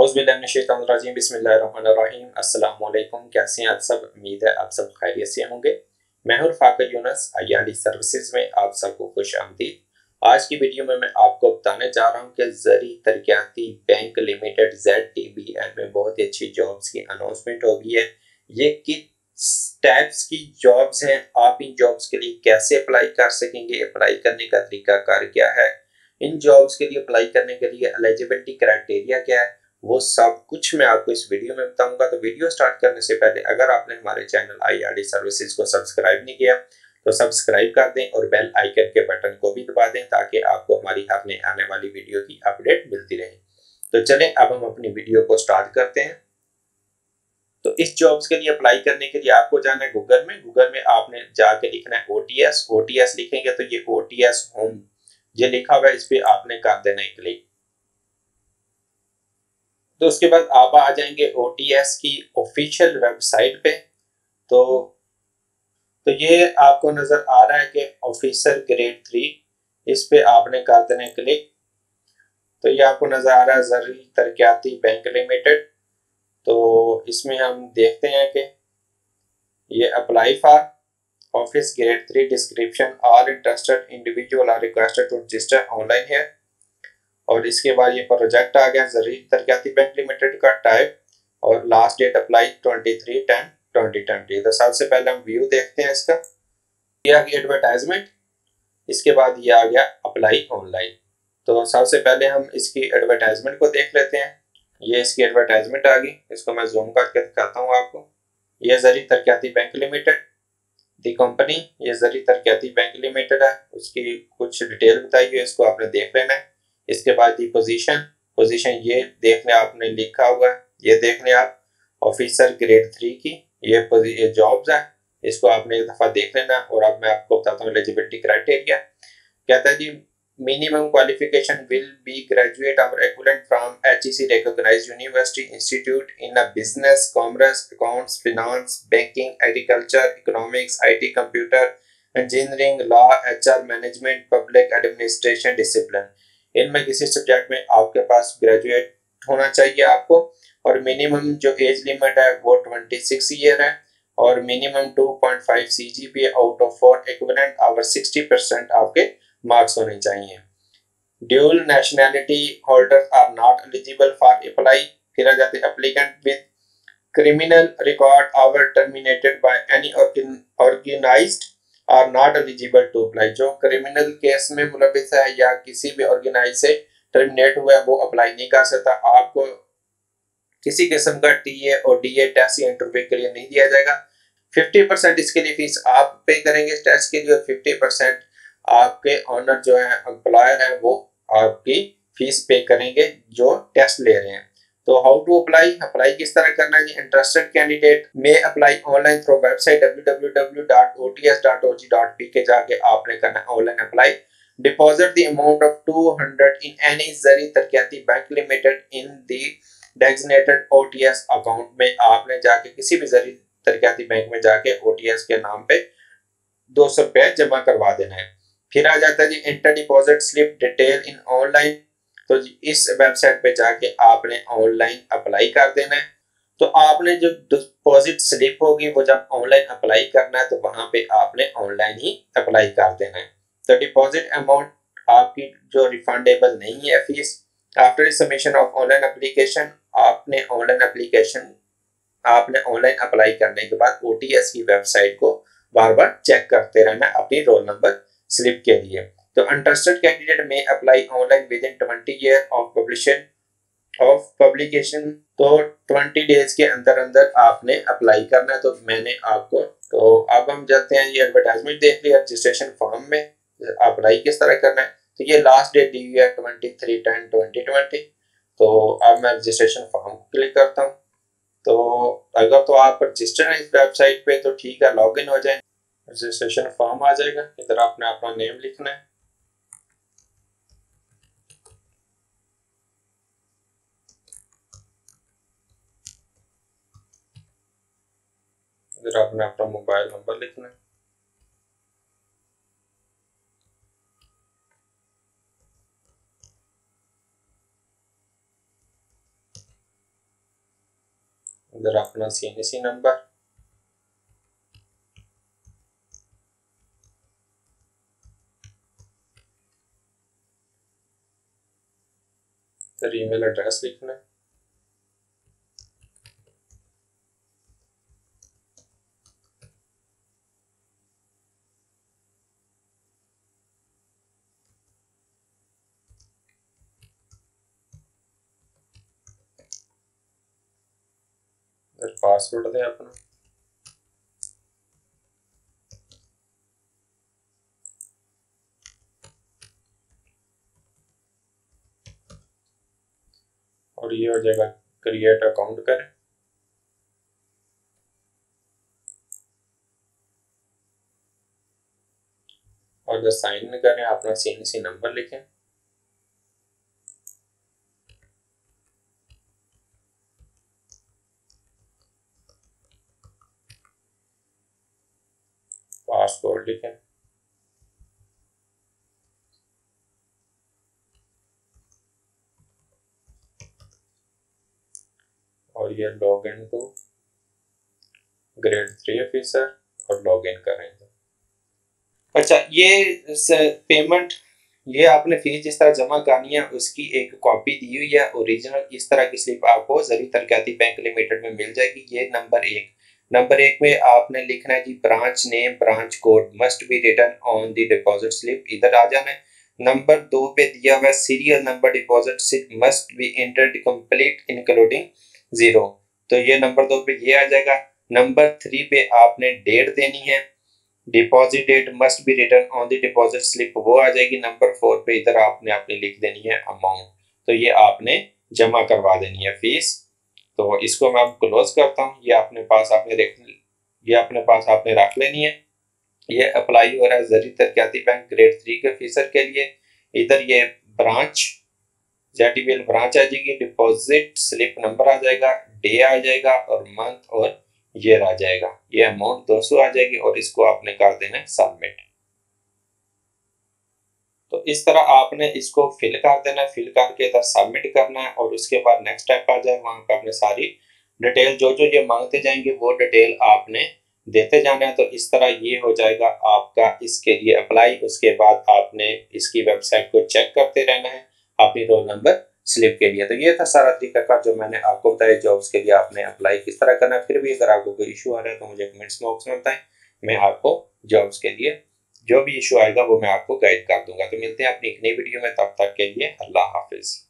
बिस्मिल्लाहिर्रहमानिर्रहीम। कैसे हैं आप सब? उम्मीद है आप सब खैरियत से होंगे। मैं हूं फाक़िर यूनुस, आईआरडी सर्विसेज में आप सबको खुश आमदीद। आज की वीडियो में मैं आपको बताने जा रहा हूं कि Zarai Taraqiati bank limited ZTBL में बहुत ही अच्छी जॉब्स की अनाउंसमेंट हो गई है। ये किस टाइप्स की जॉब्स हैं, आप इन जॉब्स के लिए कैसे अप्लाई कर सकेंगे, अप्लाई करने का तरीकाकार क्या है, इन जॉब्स के लिए अप्लाई करने के लिए एलिजिबिलिटी क्राइटेरिया क्या है, वो सब कुछ मैं आपको इस वीडियो में बताऊंगा। तो वीडियो स्टार्ट करने से पहले अगर आपने हमारे चैनल आईआरडी सर्विसेज को सब्सक्राइब नहीं किया तो सब्सक्राइब कर दें और बेल आइकन के बटन को भी दबा दें ताकि आपको हमारी अपने आने वाली वीडियो की अपडेट मिलती रहे। तो चलें अब हम अपनी वीडियो को स्टार्ट करते हैं। तो इस जॉब्स के लिए अप्लाई करने के लिए आपको जाना है गूगल में। गूगल में आपने जाके लिखना है OTS। OTS लिखेंगे तो ये OTS होम ये लिखा हुआ है, इस पर आपने कर देना है क्लिक। तो उसके बाद आप आ जाएंगे OTS की ऑफिशियल वेबसाइट पे। तो ये आपको नजर आ रहा है कि ऑफिसर ग्रेड 3, इस पे आपने कर देना है क्लिक। तो ये आपको नजर आ रहा है ज़राई तरक़्याती बैंक लिमिटेड। तो इसमें हम देखते हैं कि ये apply for Office Grade 3 description, all interested individual are requested to register online है। और इसके बाद ये प्रोजेक्ट आ गया ज़राई तरक़्याती बैंक लिमिटेड का टाइप और लास्ट डेट अप्लाई 23/10/2020। तो सबसे पहले हम व्यू देखते हैं इसका। ये आ गया एडवर्टाइजमेंट, इसके बाद ये आ गया अप्लाई ऑनलाइन। तो सबसे पहले हम इसकी एडवर्टाइजमेंट को देख लेते हैं। ये इसकी एडवर्टाइजमेंट आ गई, इसको मैं जूम करके दिखाता हूँ आपको। ये Zarai Taraqiati bank limited the company, ये ज़राई तरक़्याती बैंक लिमिटेड है, उसकी कुछ डिटेल बताई है, इसको आपने देख लेना है। इसके बाद दी पोजीशन ये देखने आपने लिखा हुआ है, ये देखने आप ऑफिसर ग्रेड 3 की ये जॉब्स है, इसको आपने एक दफ़ा देख लेना। और अब मैं आपको बताता हूँ एलिजिबिलिटी क्राइटेरिया कहता है जी minimum qualification will be graduate और equivalent from HEC recognized university institute in a business, commerce, accounts, finance, banking, agriculture, economics, IT, computer, engineering, law, HR, management, public administration, discipline. इनमें किसी subject में आपके पास graduate होना चाहिए आपको। और minimum जो एज लिमिट है वो 26 ईयर है और minimum 2.5 CGPA out of 4 equivalent और 60% आपके मार्क्स होने चाहिए। Dual nationality holders are not eligible for apply. फिर आ जाते applicant with criminal record or terminated by any organised are not eligible to apply. जो क्रिमिनल केस में मुलविस है या किसी भी ऑर्गेनाइज से टर्मिनेट हुआ है वो अप्लाई नहीं कर सकता। आपको किसी किस्म का TA और DA टेस्ट या इंटरव्यू के लिए नहीं दिया जाएगा। 50% इसके लिए फीस आप पे करेंगे इस टेस्ट के लिए और 50% आपके ऑनर जो है एम्प्लॉयर है वो आपकी फीस पे करेंगे जो टेस्ट ले रहे हैं। तो हाउ टू अप्लाई, अप्लाई किस तरह करना है? इंटरेस्टेड कैंडिडेट में apply online through website www.ots.org.pk के जाके आपने करना online apply. Deposit the amount of 200 in any Zarai Taraqiati bank limited in the designated OTS account में आपने जाके किसी भी ज़राई तरक़्याती बैंक में जाके OTS के नाम पे 200 रुपये जमा करवा देना है। फिर आ जाता है जी enter deposit slip detail in online. तो इस वेबसाइट पे जाके आपने ऑनलाइन अप्लाई कर देना है। तो आपने जो डिपॉजिट स्लिप होगी वो जब ऑनलाइन अप्लाई करना है तो वहां पे आपने ऑनलाइन ही अप्लाई कर देना है। तो डिपॉजिट अमाउंट आपकी जो रिफंडेबल नहीं है fee. After submission of online application आपने ऑनलाइन अप्लाई करने के बाद OTS की वेबसाइट को बार बार चेक करते रहना अपनी रोल नंबर स्लिप के लिए। तो इंटरेस्टेड कैंडिडेट में apply online within 20 year of publication. तो 20 डेज के अंदर अंदर आपने अप्लाई करना है। तो मैंने आपको तो अब हम जाते हैं ये एडवर्टाइजमेंट देख लिया। रजिस्ट्रेशन फॉर्म में अप्लाई किस तरह करना है, तो ये लास्ट डेट दी हुई है 23/10/2020। तो अब मैं रजिस्ट्रेशन फॉर्म क्लिक करता हूँ। तो अगर तो आप रजिस्टर हैं इस वेबसाइट पे तो ठीक है, लॉग इन हो जाए, रजिस्ट्रेशन फॉर्म आ जाएगा। इधर आपने अपना नेम लिखना है। इधर आपने अपना मोबाइल नंबर लिखना है। अंदर अपना सीएनएससी नंबर, फिर ईमेल एड्रेस लिखना है, फिर पासवर्ड दे अपना, और ये हो जाएगा क्रिएट अकाउंट करें। और जब साइन करें अपना सीएनसी नंबर लिखें, पासवर्ड लिखें, और ये log in to grade 3 officer और लॉग इन करेंगे। अच्छा, ये पेमेंट, ये आपने फीस जिस तरह जमा करनी है उसकी एक कॉपी दी हुई है ओरिजिनल, इस तरह की स्लिप आपको ज़राई तरक़्याती बैंक लिमिटेड में मिल जाएगी। ये नंबर 1 में आपने लिखना है जी branch name, branch code must be written on the deposit slip, इधर आ जाना है। नंबर 2 पे दिया हुआ serial number, deposit slip must be entered complete including 0, तो ये नंबर 2 पे ये आ जाएगा। नंबर 3 पे आपने डेट देनी है, deposit date must be written on the deposit slip, वो आ जाएगी। नंबर 4 पे इधर आपने लिख देनी है अमाउंट, तो ये आपने जमा करवा देनी है फीस। तो इसको मैं अब क्लोज करता हूँ। ये अपने पास आपने रख लेनी है। ये अप्लाई हो रहा है ज़राई तरक़्याती बैंक ग्रेड 3 के फीसर के लिए। इधर ये ब्रांच ZTBL ब्रांच आ जाएगी, डिपॉजिट स्लिप नंबर आ जाएगा, डे आ जाएगा और मंथ और ईयर आ जाएगा। ये अमाउंट 200 आ जाएगी और इसको आपने कर देना है सबमिट। तो इस तरह आपने इसको फिल कर देना है, फिल करके इधर सबमिट करना है और उसके बाद नेक्स्ट स्टेप आ जाए। वहां पर आपने सारी डिटेल जो ये मांगते जाएंगे वो डिटेल आपने देते जाना है। तो इस तरह ये हो जाएगा आपका इसके लिए अप्लाई। उसके बाद आपने इसकी वेबसाइट को चेक करते रहना है अपनी रोल नंबर स्लिप के लिए। तो ये था सारा तरीकाकार जो मैंने आपको बताया जॉब्स के लिए आपने अप्लाई किस तरह करना है। फिर भी अगर आपको कोई इशू आ रहा है तो मुझे कमेंट्स बॉक्स में बताएं, मैं आपको जॉब्स के लिए जो भी इशू आएगा वो मैं आपको गाइड कर दूंगा। तो मिलते हैं अपनी एक नई वीडियो में, तब तक के लिए अल्लाह हाफिज।